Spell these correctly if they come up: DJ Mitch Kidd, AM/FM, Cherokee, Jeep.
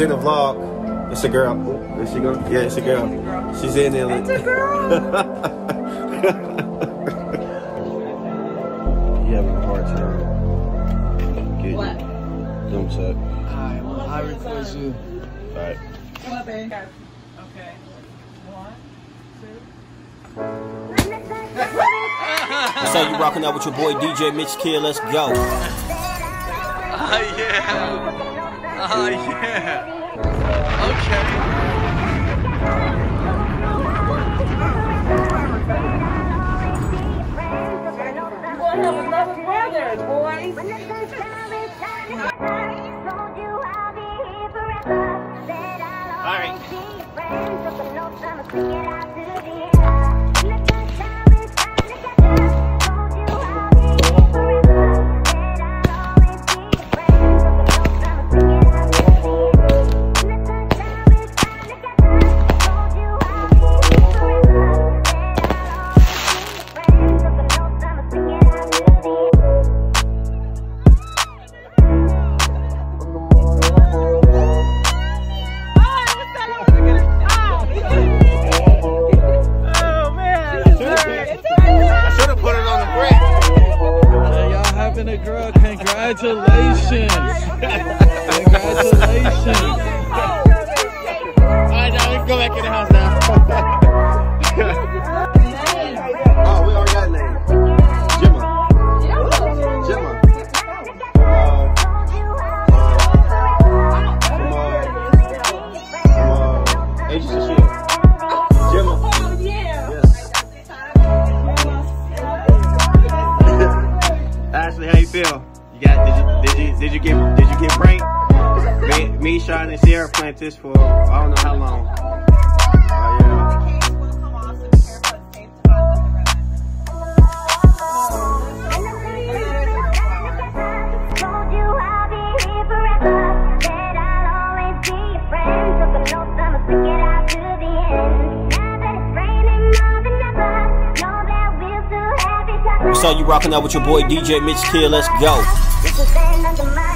She's in the vlog. It's a girl. Oh, is she going? Yeah, it's a girl. She's in there. It's a girl. You have a hard time. Get what? Don't suck. Alright, well, I refuse you. Alright. What, babe? Okay. 1, 2, 3. So you rocking out with your boy DJ Mitch Kidd. Let's go. Oh yeah. Oh yeah. Okay. Congratulations! Congratulations! Alright, y'all, we can go back in the house now. Oh, we already got a name. Gemma. Ages of Shield. Gemma. Oh, yeah. Yes. Ashley, how you feel? Did you get pranked? Me, Sean, and Sierra planned this for I don't know how long. So you rocking out with your boy DJ Mitch Kidd. Let's go.